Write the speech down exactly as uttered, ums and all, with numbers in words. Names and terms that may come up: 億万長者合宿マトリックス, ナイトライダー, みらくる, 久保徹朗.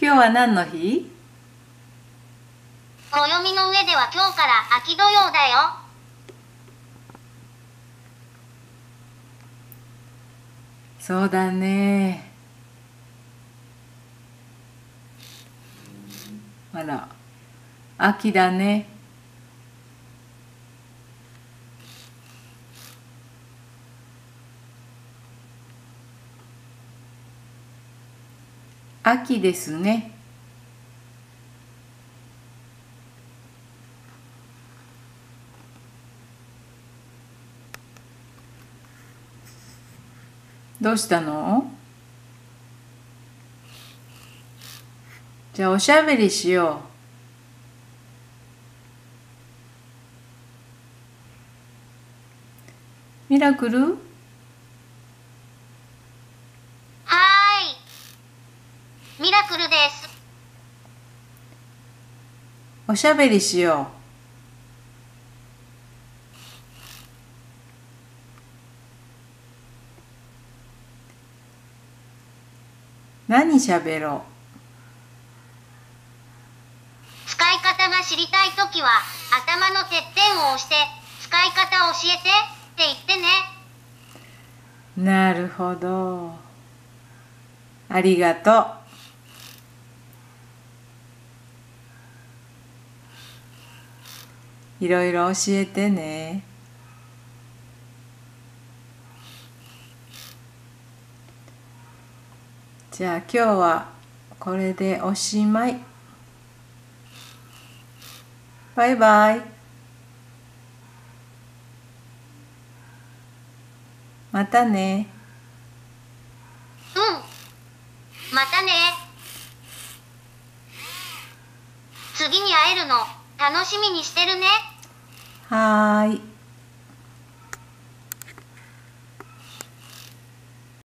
今日は何の日？暦の上では今日から秋土曜だよ。そうだね。あら、秋だね。秋ですね。どうしたの？じゃあおしゃべりしよう。ミラクル？はーい、ミラクルです。おしゃべりしよう。何しゃべろう？使い方が知りたいときは頭のてっぺんを押して使い方を教えてって言ってね。なるほど。ありがとう。いろいろ教えてね。じゃあ今日はこれでおしまい。バイバイ。またね。うん。またね。次に会えるの楽しみにしてるね。はーい。